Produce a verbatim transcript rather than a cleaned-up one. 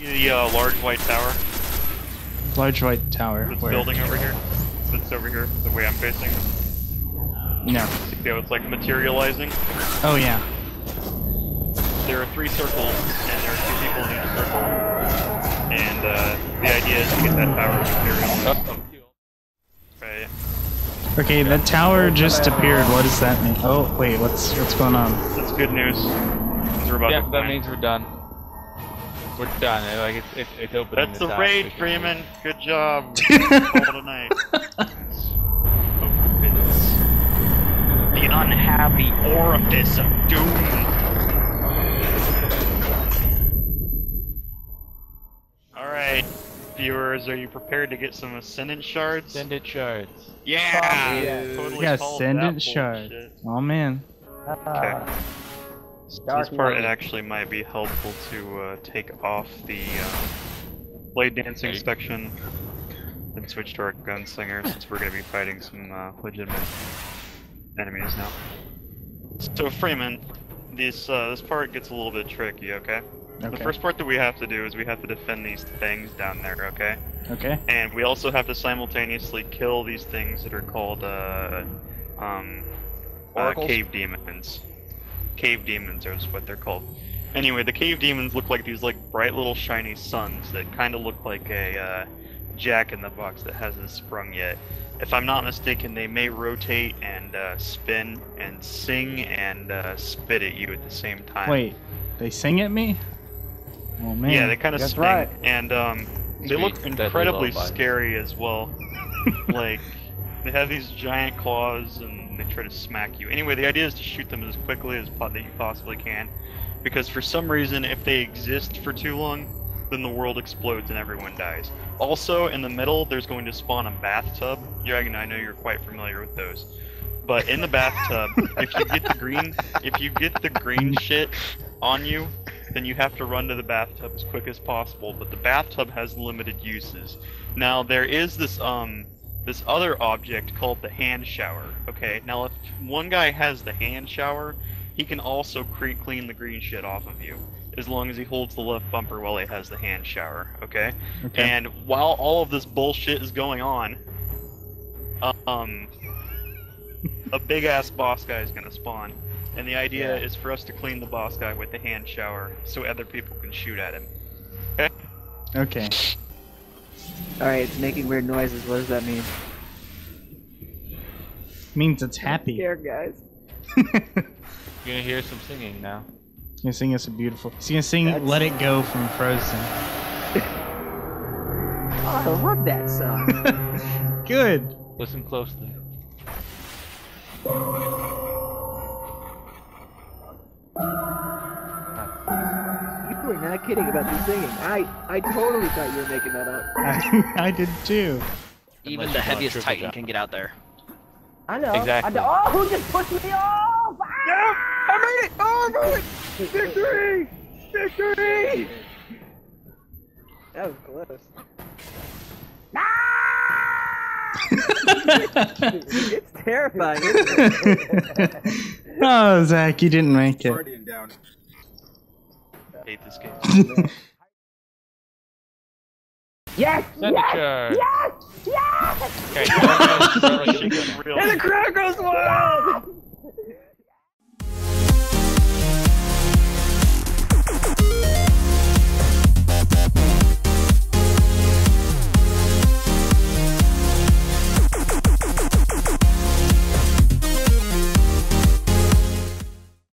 The uh, large white tower. Large white tower. This where? Building over here. That's over here, the way I'm facing. No. See how it's like materializing? Oh yeah. There are three circles, and there are two people in each circle. And uh, the idea is to get that tower to materialize. Right. Okay, that tower just appeared. What does that mean? Oh wait, what's what's going on? That's good news. We're about yeah, to that means we're done. We're done. It, like it's it's, it's open. That's the, the raid, Freeman. Good job. Tonight. The unhappy orifice of doom. All right, viewers, are you prepared to get some Ascendant Shards? Ascendant Shards. Yeah. Yeah. Totally Ascendant Shards. Oh man. Okay. So this part it actually might be helpful to uh, take off the uh, blade dancing section and switch to our gunslinger since we're going to be fighting some uh, legitimate enemies now. So Freeman, this uh, this part gets a little bit tricky, okay? Okay? The first part that we have to do is we have to defend these things down there, okay? Okay. And we also have to simultaneously kill these things that are called uh, um, uh, Cave Demons. Cave Demons is what they're called. Anyway, the Cave Demons look like these like bright little shiny suns that kind of look like a uh, jack-in-the-box that hasn't sprung yet. If I'm not mistaken, they may rotate and uh, spin and sing and uh, spit at you at the same time. Wait, they sing at me? Oh man. Yeah, they kind of spin. Right. And um, they look incredibly scary as well. Like, they have these giant claws and they try to smack you. Anyway, the idea is to shoot them as quickly as that you possibly can, because for some reason, if they exist for too long, then the world explodes and everyone dies. Also, in the middle, there's going to spawn a bathtub. Dragon, I know you're quite familiar with those. But in the bathtub, if you get the green, if you get the green shit on you, then you have to run to the bathtub as quick as possible. But the bathtub has limited uses. Now there is this um. this other object called the hand shower. Okay, now if one guy has the hand shower, he can also cre clean the green shit off of you, as long as he holds the left bumper while he has the hand shower, okay? Okay. And while all of this bullshit is going on, um, a big-ass boss guy is gonna spawn, and the idea yeah. is for us to clean the boss guy with the hand shower so other people can shoot at him. Okay? Okay. Alright, it's making weird noises. What does that mean? It means it's happy. I'm scared, guys. You're gonna hear some singing now. He's gonna sing us a beautiful. He's gonna sing That's... Let It Go from Frozen. Oh, I love that song. Good. Listen closely. We're not kidding about the singing. I I totally thought you were making that up. I, I did too. Even Unless the heaviest Titan job. can get out there. I know. Exactly. I know. Oh, who just pushed me off? Ah! Yeah, I made it! Oh, I made it! Victory! Victory! That was close. Ah! It's terrifying. Isn't it? Oh, Zach, you didn't make it. Hate this game. Yes! Yes! Yes! Yes! Okay, There's a crowd goes wild!